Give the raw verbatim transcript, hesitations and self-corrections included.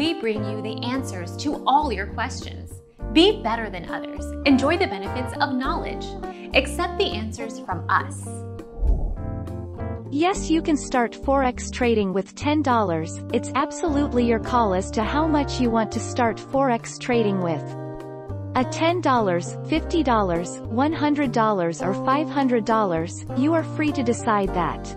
we bring you the answers to all your questions. Be better than others. Enjoy the benefits of knowledge. Accept the answers from us. Yes, you can start Forex trading with ten dollars. It's absolutely your call as to how much you want to start Forex trading with. A ten dollars, fifty dollars, one hundred dollars or five hundred dollars, you are free to decide that.